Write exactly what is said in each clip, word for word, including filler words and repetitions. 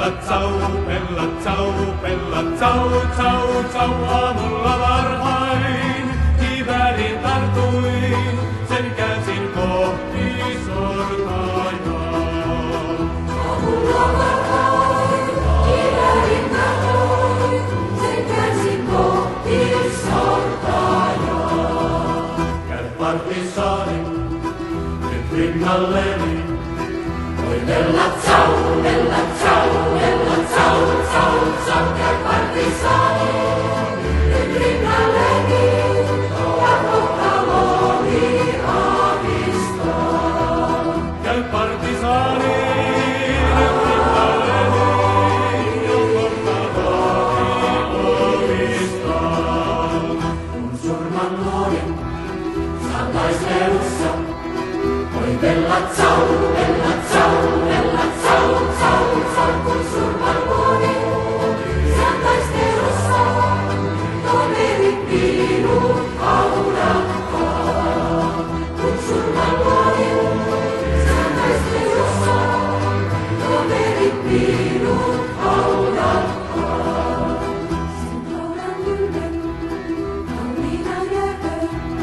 bella ciao, bella ciao, bella ciao, ciao, ciao, aamulla varhain. Kiväärin tartuin, sen käsin kohti sortainaan. Aamulla varhain, kiväärin tartuin, sen käsin kohti sortainaan. Käy partisaani, nyt rinnalleni, voi bella ciao, bella ciao, bella ciao, ciao, ciao, käy partisaani, nyt rinnalleni, ja kohtaloni aavistaa. Käy partisaani, nyt rinnalleni, ja kohtaloni aavistaa. Kun surman luojan saan taislelussa, voi bella ciao, bella ciao, bella ciao, ciao, ciao, kun surman luojan saan taistelussa, toverit minut haudattaa. Kun surman luojan saan taistelussa, toverit minut haudattaa. Sen haudan ylen kauniina jääköön, voi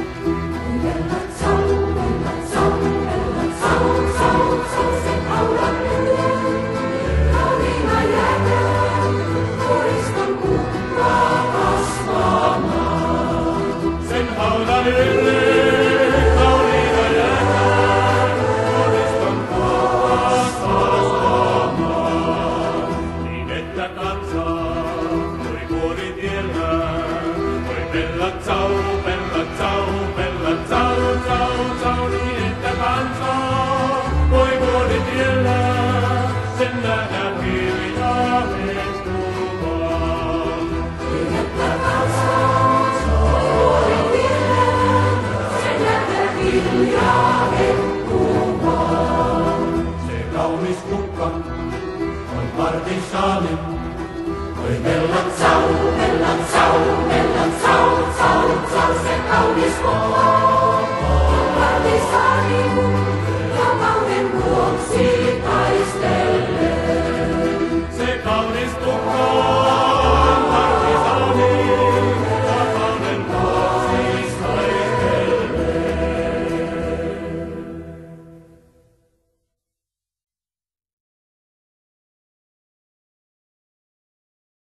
bella ciao, bella ciao, bella ciao, ciao, ciao, sen haudan ylen kauniina jääköön, koristan kukkaa kasvamaan. Sen haudan ylen kauniina jääköön, koristan kukkaa kasvamaan. Niin että kansaa voi kuoritiellään, voi bella ciao, bella ciao, bella ciao, ciao, ciao. Niin että kansaa voi kuoritiellään, sen nähdään hiljaa hetkuvaan. Yhdettä kansaa voi kuoritiellään, sen nähdään hiljaa hetkuvaan. Se kaunis kukka on partisaani, voi bella ciao, bella ciao, bella ciao, ciao, ciao, se kaunis kukka on partisaani.